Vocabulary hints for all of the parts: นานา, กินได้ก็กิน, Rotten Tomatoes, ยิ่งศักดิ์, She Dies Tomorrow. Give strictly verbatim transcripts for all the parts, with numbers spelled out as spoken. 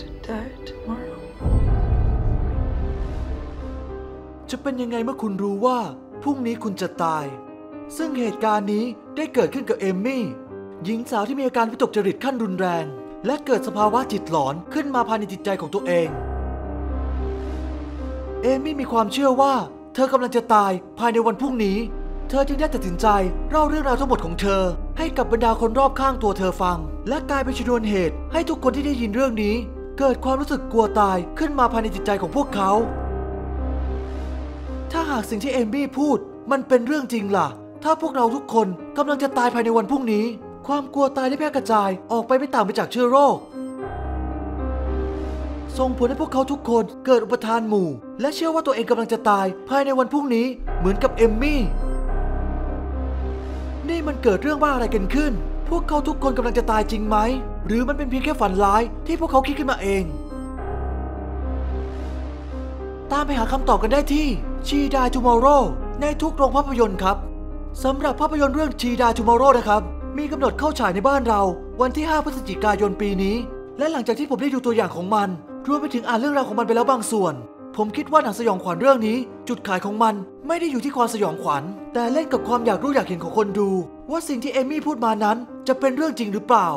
to die tomorrow จะเป็นยังไงเมื่อคุณรู้ว่าพรุ่งนี้คุณจะตายซึ่งเหตุการณ์นี้ได้เกิดขึ้นกับเอมมี่หญิงสาวที่มีอาการวิตกจริตขั้นรุนแรงและเกิดสภาวะจิตหลอนขึ้นมาภายในจิตใจของตัวเองเอมมี่มีความเชื่อว่าเธอกำลังจะตายภายในวันพรุ่งนี้เธอจึงได้ตัดสินใจเล่าเรื่องราวทั้งหมดของเธอให้กับบรรดาคนรอบข้างตัวเธอฟังและกลายเป็นชนวนเหตุให้ทุกคนที่ได้ยินเรื่องนี้เกิดความรู้สึกกลัวตายขึ้นมาภายในจิตใจของพวกเขาถ้าหากสิ่งที่เอมมี่พูดมันเป็นเรื่องจริงล่ะถ้าพวกเราทุกคนกำลังจะตายภายในวันพรุ่งนี้ความกลัวตายได้แพร่กระจายออกไปไม่ต่างไปจากเชื้อโรคส่งผลให้พวกเขาทุกคนเกิดอุปทานหมู่และเชื่อว่าตัวเองกำลังจะตายภายในวันพรุ่งนี้เหมือนกับเอมมี่นี่มันเกิดเรื่องบ้าอะไรกันขึ้นพวกเขาทุกคนกำลังจะตายจริงไหมหรือมันเป็นเพียงแค่ฝันร้ายที่พวกเขาคิดขึ้นมาเองตามไปหาคำตอบกันได้ที่ She Dies Tomorrow ในทุกโรงภาพยนตร์ครับสำหรับภาพยนตร์เรื่อง She Dies Tomorrow นะครับมีกำหนดเข้าฉายในบ้านเราวันที่ห้าพฤศจิกายนปีนี้และหลังจากที่ผมได้ดูตัวอย่างของมันรวมไปถึงอ่านเรื่องราวของมันไปแล้วบางส่วนผมคิดว่าหนังสยองขวัญเรื่องนี้จุดขายของมันไม่ได้อยู่ที่ความสยองขวัญแต่เล่นกับความอยากรู้อยากเห็นของคนดูว่าสิ่งที่เอมมี่พูดมานั้นจะเป็นเรื่องจริงหรือเปล่า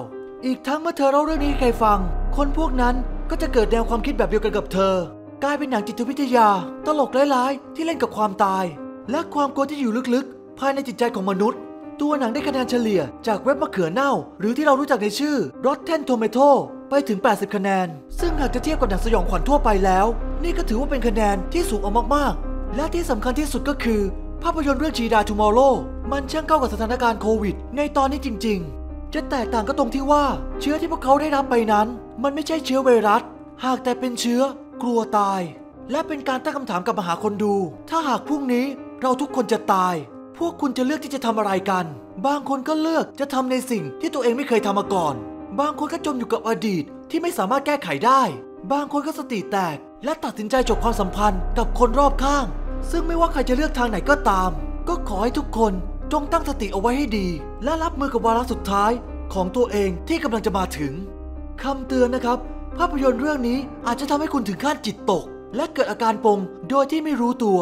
อีกทั้งเมื่อเธอเล่าเรื่องนี้ให้ใครฟังคนพวกนั้นก็จะเกิดแนวความคิดแบบเดียวกันกับเธอกลายเป็นหนังจิตวิทยาตลกร้ายๆที่เล่นกับความตายและความกลัวที่อยู่ลึกๆภายในจิตใจของมนุษย์ตัวหนังได้คะแนนเฉลี่ยจากเว็บมะเขือเน่าหรือที่เรารู้จักในชื่อ Rotten Tomatoes ไปถึงแปดสิบคะแนนซึ่งหากจะเทียบกับหนังสยองขวัญทั่วไปแล้วนี่ก็ถือว่าเป็นคะแนนที่สูงเอามากๆและที่สำคัญที่สุดก็คือภาพยนตร์เรื่อง She Dies Tomorrow มันช่างเข้ากับสถานการณ์โควิดในตอนนี้จริงๆจะแตกต่างก็ตรงที่ว่าเชื้อที่พวกเขาได้รับไปนั้นมันไม่ใช่เชื้อไวรัสหากแต่เป็นเชื้อกลัวตายและเป็นการตั้งคำถามกับมหาคนดูถ้าหากพรุ่งนี้เราทุกคนจะตายพวกคุณจะเลือกที่จะทำอะไรกันบางคนก็เลือกจะทำในสิ่งที่ตัวเองไม่เคยทำมาก่อนบางคนก็จมอยู่กับอดีตที่ไม่สามารถแก้ไขได้บางคนก็สติแตกและตัดสินใจจบความสัมพันธ์กับคนรอบข้างซึ่งไม่ว่าใครจะเลือกทางไหนก็ตามก็ขอให้ทุกคนจงตั้งสติเอาไว้ให้ดีและรับมือกับวาระสุดท้ายของตัวเองที่กำลังจะมาถึงคำเตือนนะครับภาพยนตร์เรื่องนี้อาจจะทำให้คุณถึงขั้นจิตตกและเกิดอาการปงโดยที่ไม่รู้ตัว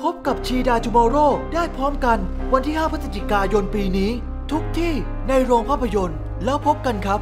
พบกับ She Dies Tomorrow ได้พร้อมกันวันที่ห้าพฤศจิกายนปีนี้ทุกที่ในโรงภาพยนตร์แล้วพบกันครับ